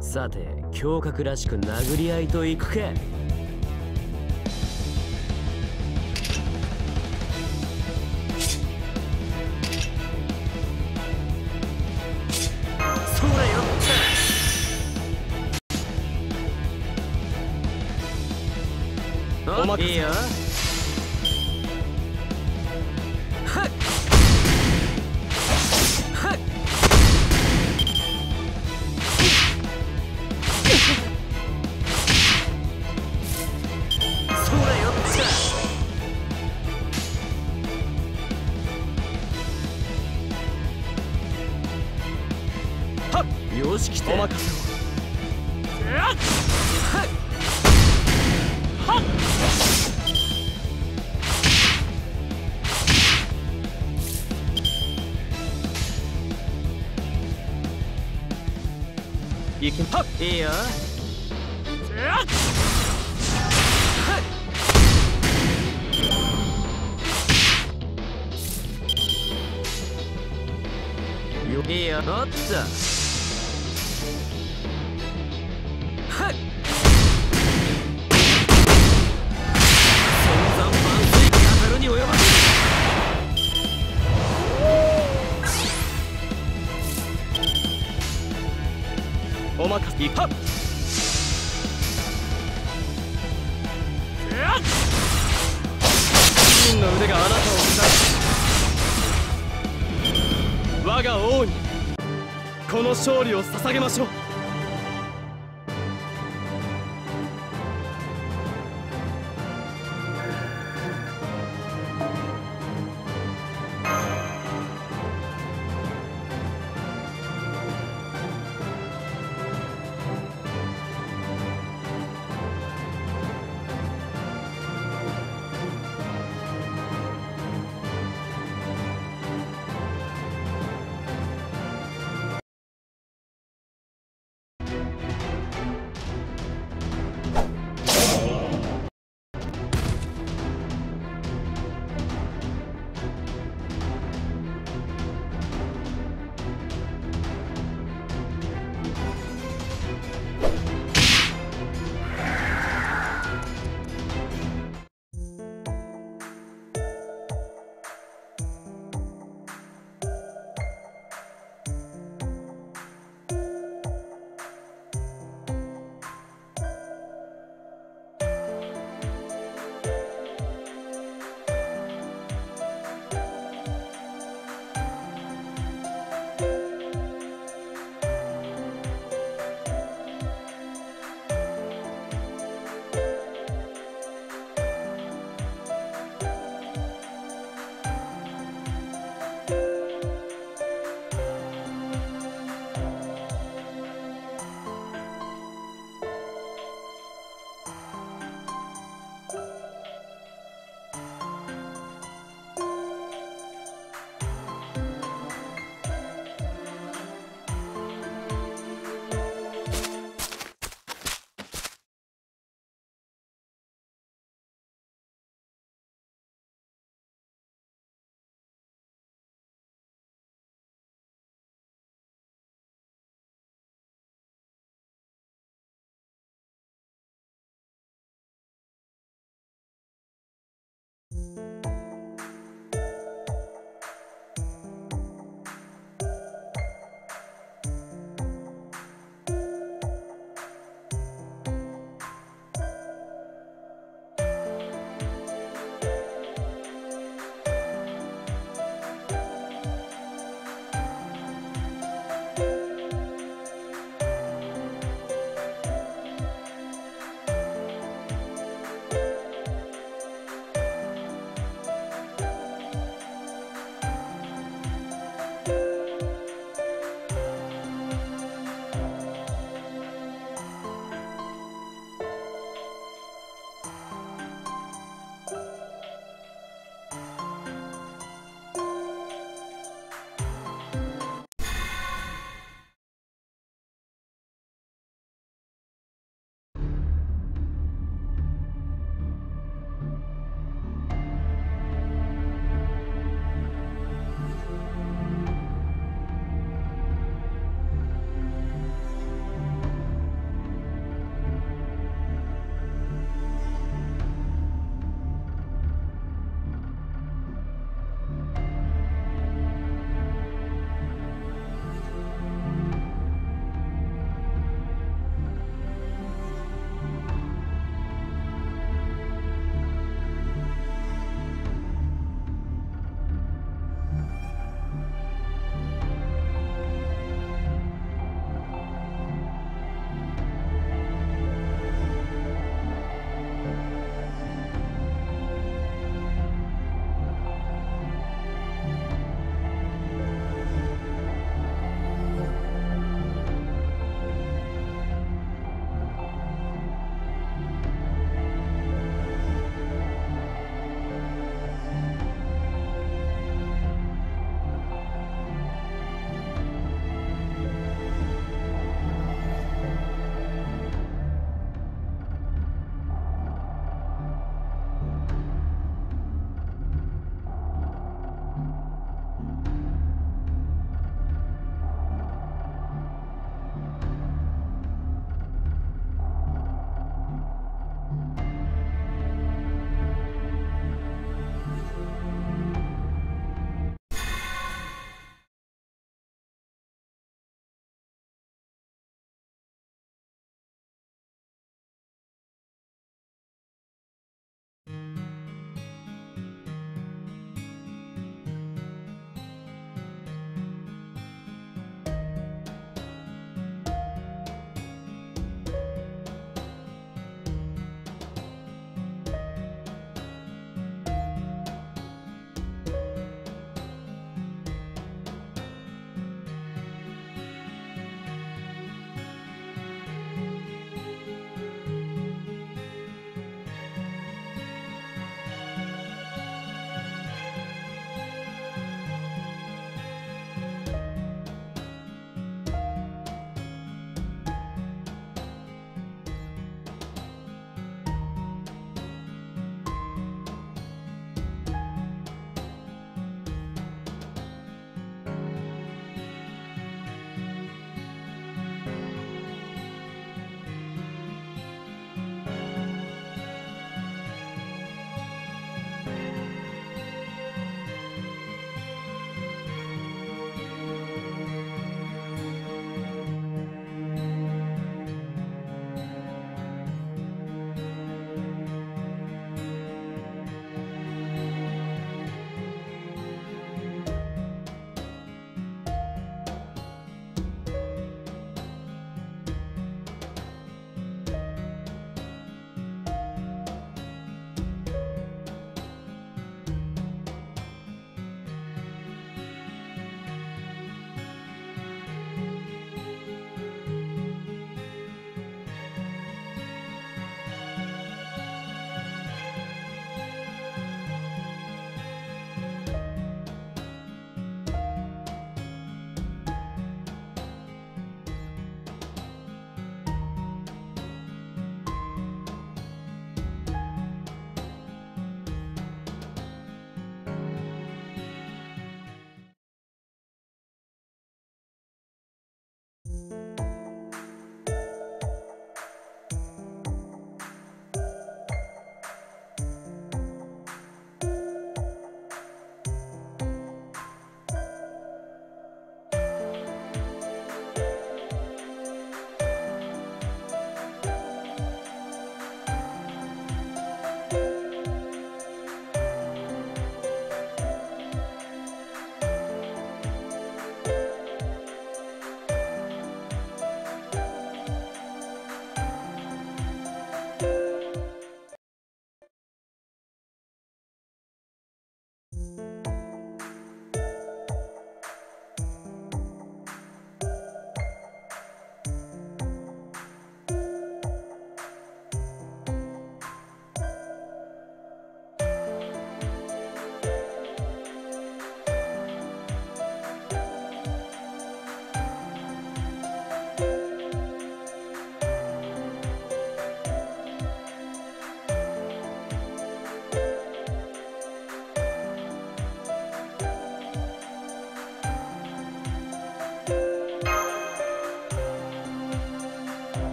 さて、胸郭らしく殴り合いといくか。それよった。いいよ。よし来て。お任せ。いいよ。いいよ。おっと。おまかせ。はっ。金の腕があなたを支え、我が王にこの勝利を捧げましょう。